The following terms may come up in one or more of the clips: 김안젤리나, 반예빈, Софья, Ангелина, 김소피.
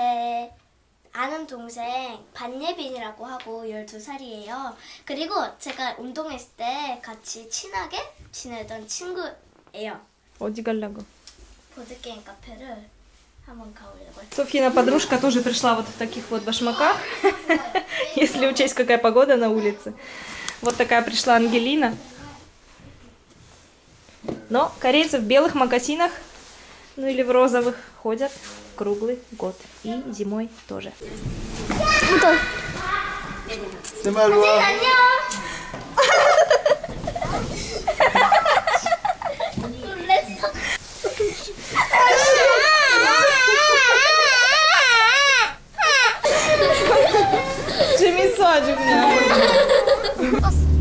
제 아는 동생 반예빈이라고 하고 12살이에요. 그리고 제가 운동했을 때 같이 친하게 지내던 친구예요. 어디 가려고? 보드게임 카페를 한번 가보려고. Софьина подружка тоже пришла вот в таких вот башмаках. Если учесть, какая погода на улице. Вот такая пришла Ангелина. Но корейцы в белых мокасинах, ну или в розовых, ходят круглый год. И зимой тоже.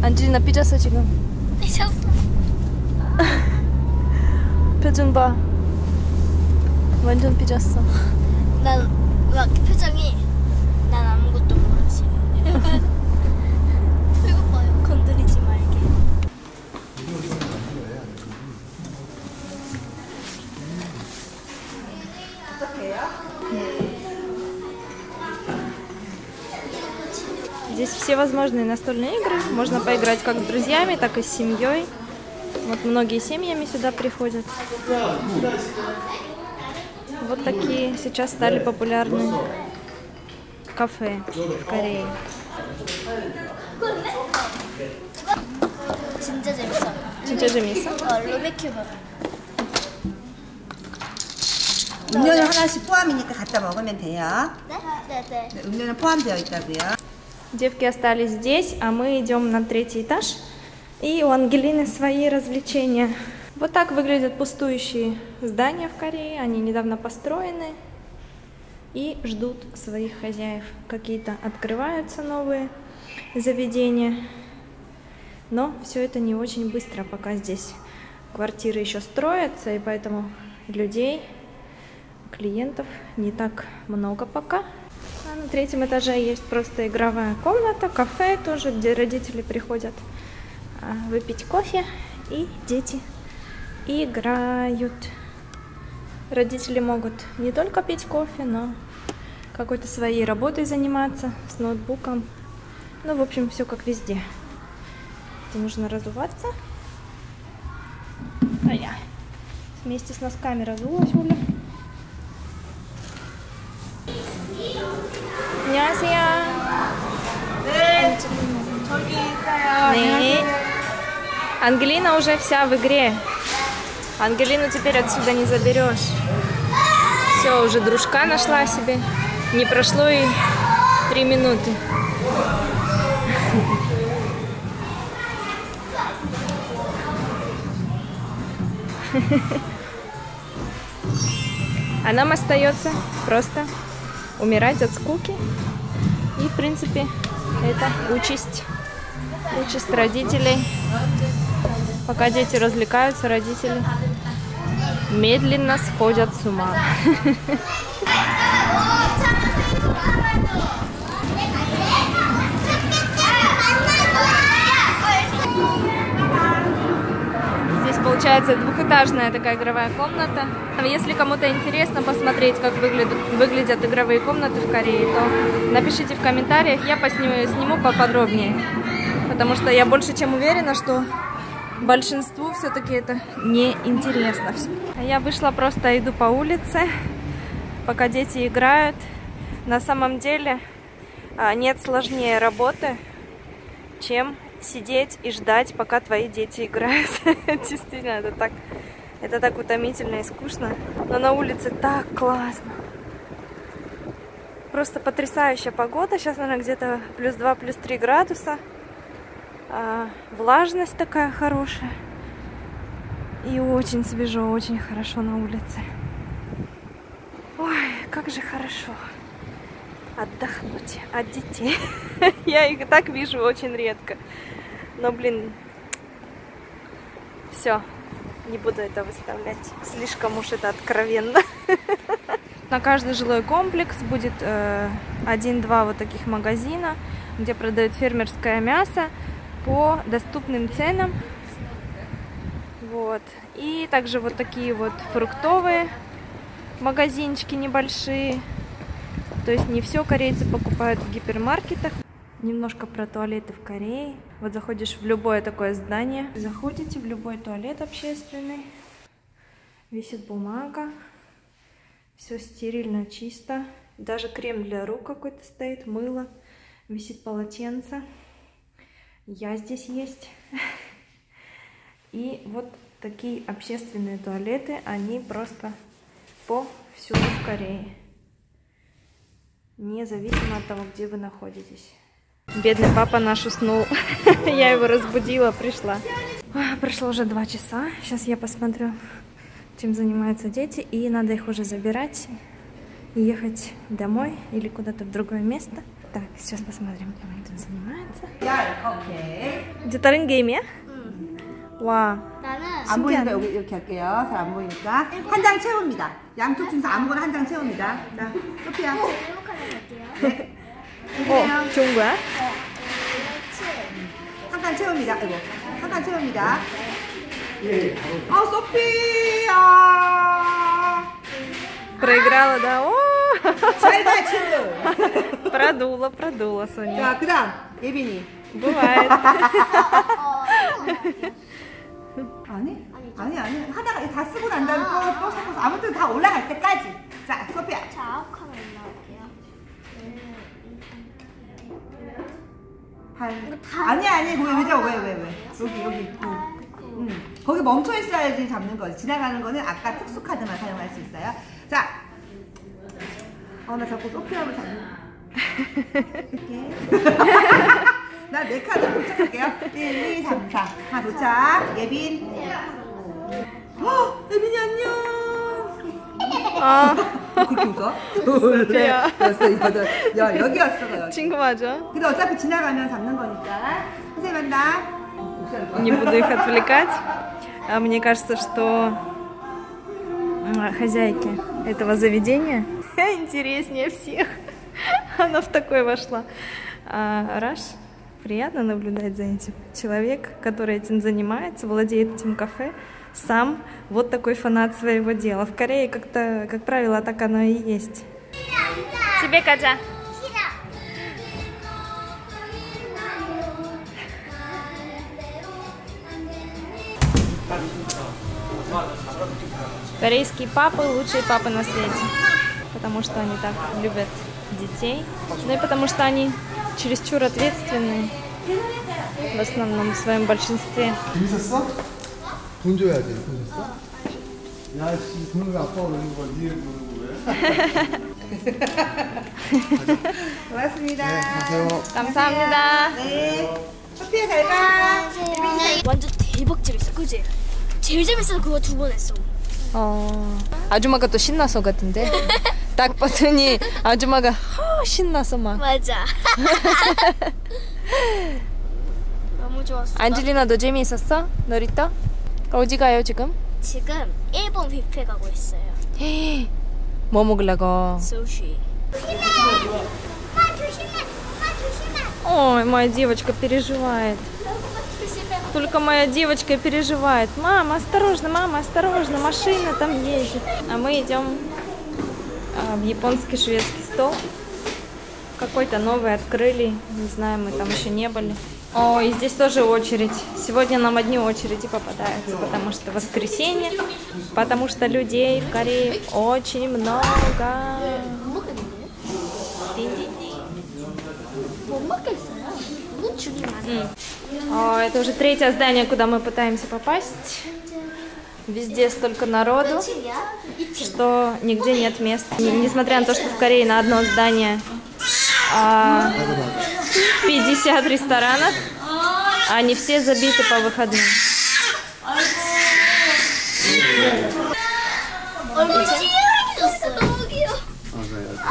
Ангелина, пиджаса чего? Пиджаса. 표정 봐. 완전 삐졌어. 난 막 표정이 난 아무것도 모르지. 배고파요. 건드리지 말게. 어떡해요? Здесь все возможные настольные игры. Можно поиграть как с друзьями, так и с семьей. Вот многие семьями сюда приходят. Вот такие сейчас стали популярны кафе в Корее. 진짜 재밌어. 로베큐버. 음료는 하나씩 포함이니까 갖다 먹으면 돼요. 네. 음료는 포함되어 있다고요. Девки остались здесь, а мы идем на 3-й этаж. И у Ангелины свои развлечения. Вот так выглядят пустующие здания в Корее. Они недавно построены и ждут своих хозяев. Какие-то открываются новые заведения. Но все это не очень быстро, пока здесь квартиры еще строятся. И поэтому людей, клиентов не так много пока. А на 3-м этаже есть просто игровая комната, кафе тоже, где родители приходят выпить кофе, и дети играют. Родители могут не только пить кофе, но какой-то своей работой заниматься, с ноутбуком. Ну, в общем, все как везде. Где нужно разуваться. А я вместе с носками разулась, Уля. Ангелина уже вся в игре. Ангелину теперь отсюда не заберешь. Все, уже дружка нашла себе. Не прошло и 3 минуты. А нам остается просто умирать от скуки. И, в принципе, это участь родителей. Пока дети развлекаются, родители медленно сходят с ума. Здесь получается 2-этажная такая игровая комната. Если кому-то интересно посмотреть, как выглядят игровые комнаты в Корее, то напишите в комментариях, я сниму поподробнее. Потому что я больше чем уверена, что большинству все-таки это неинтересно. Я вышла, просто иду по улице, пока дети играют. На самом деле нет сложнее работы, чем сидеть и ждать, пока твои дети играют. Действительно, это так утомительно и скучно. Но на улице так классно. Просто потрясающая погода. Сейчас, наверное, где-то плюс 2, плюс 3 градуса. Влажность такая хорошая. И очень свежо, очень хорошо на улице. Ой, как же хорошо отдохнуть от детей. Я их и так вижу очень редко. Но, блин, все, не буду это выставлять. Слишком уж это откровенно. На каждый жилой комплекс будет 1-2 вот таких магазина, где продают фермерское мясо по доступным ценам. Вот. И также вот такие вот фруктовые магазинчики небольшие, То есть не все корейцы покупают в гипермаркетах. Немножко про туалеты в Корее. Вот заходишь в любое такое здание. Заходите в любой туалет общественный. Висит бумага. Все стерильно, чисто. Даже крем для рук какой-то стоит, мыло. Висит полотенце. Я здесь есть. И вот такие общественные туалеты, они просто повсюду в Корее. Независимо от того, где вы находитесь. Бедный папа наш уснул. Я его разбудила, пришла. Прошло уже 2 часа. Сейчас я посмотрю, чем занимаются дети. И надо их уже забирать и ехать домой или куда-то в другое место. Так, сейчас посмотрим, чем они тут занимаются. Деталингейме? 와. 안 보이니까 여기 이렇게 할게요. 잘 안 보이니까 한 장 채웁니다. 양쪽 중에서 아무거나 한 장 채웁니다. 자, 소피야. 네. 어, 좋은 거야? 한 장 채웁니다. 이거 한 장 채웁니다. 예. 아, 소피야. проиграла, да? О! Продула, продула, Соня. Так, 그다음 예빈이. Бывает. 아니, 아니, 아니. 하다가 다 쓰고 난 다음에 또 섞어서 아무튼 다 올라갈 때까지. 자, 소피야. 자, 아홉칸 올라갈게요. 아니, 아니. 왜? 여기. 거기 멈춰 있어야지 잡는 거지. 지나가는 거는 아까 특수 카드만 사용할 수 있어요. 자. 아, 나 자꾸 소피아를 잡는. 나 4칸 도착할게요. 1, 2, 3, 4. 다 도착. 예빈. 어, 예빈이 안녕. 아. 그렇게 웃어? 야, 여기 왔어. 친구 맞아. 근데 어차피 지나가면 잡는 거니까. 선생님 간다. Не буду их отвлекать. Мне кажется, что хозяйки этого заведения интереснее всех. Она в такое вошла. Раш. Приятно наблюдать за этим. Человек, который этим занимается, владеет этим кафе, сам вот такой фанат своего дела. В Корее как-то, как правило, так оно и есть. Тебе, Катя. Корейские папы лучшие папы на свете, потому что они так любят детей, ну и потому что они чересчур ответственные, в основном, в своем большинстве. 아줌마가 또 신나서 같은데? 딱 봤더니 아줌마가 신나서 막. 맞아. 너무 좋았어. 안젤리나 너 재미있었어? 놀이터? 어디 가요 지금? 지금 일본 뷔페 가고 있어요. 뭐 먹으려고? 소시. 조심해! 엄마 조심해! Ой, моя девочка переживает. Только моя девочка переживает. Мама, осторожно, машина там едет. А мы идем в японский шведский стол. Какой-то новый открыли. Не знаю, мы там еще не были. О, и здесь тоже очередь. Сегодня нам одни очереди попадаются, потому что воскресенье, потому что людей в Корее очень много. О, это уже 3-е здание, куда мы пытаемся попасть. Везде столько народу, что нигде нет мест. Несмотря на то, что в Корее на одно здание 50 ресторанов, они все забиты по выходным.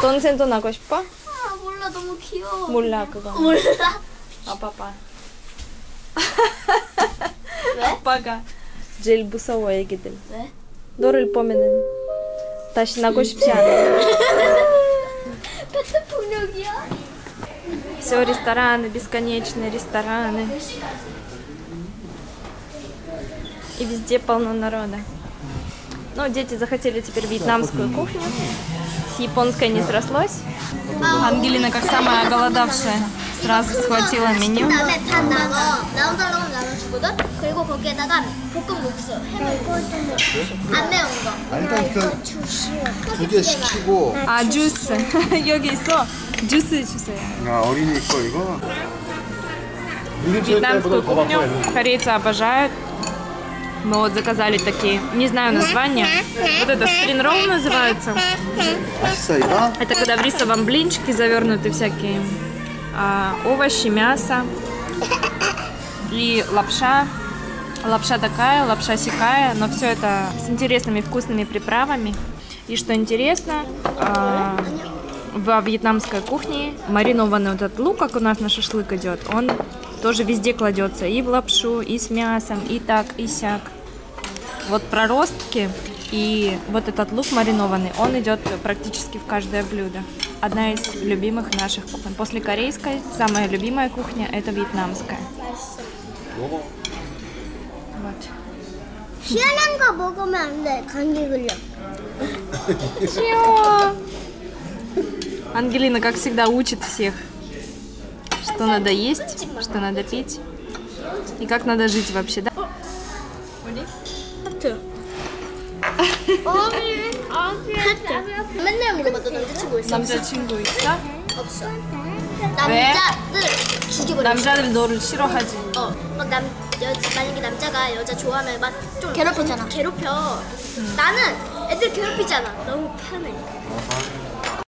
Тонсенто накошпа? Мулла, кого? А папа? Папа. 제일 무서워 애기들. 왜? 너를 보면은 다시 나고 싶지 않아. 같은 폭력이야? Все рестораны, бесконечные рестораны. И везде полно народа. Но дети захотели теперь вьетнамскую кухню. с японской не срослось? Ангелина, как самая голодавшая, сразу схватила меню. А джус? 여기 있어. Джусы 주세요. Вьетнамскую кухню корейцы обожают. Мы вот заказали такие, не знаю название. Вот это спринг ролл называется. Это когда в рисовом блинчике завернуты всякие овощи, мясо и лапша. Лапша такая, лапша сякая, но все это с интересными вкусными приправами. И что интересно, во вьетнамской кухне маринованный вот этот лук, как у нас на шашлык идет, он тоже везде кладется, и в лапшу, и с мясом, и так, и сяк. Вот проростки и вот этот лук маринованный, он идет практически в каждое блюдо. Одна из любимых наших кухонь. После корейской самая любимая кухня – это вьетнамская. Вот. Ангелина, как всегда, учит всех, что надо есть, что надо пить и как надо жить вообще, да?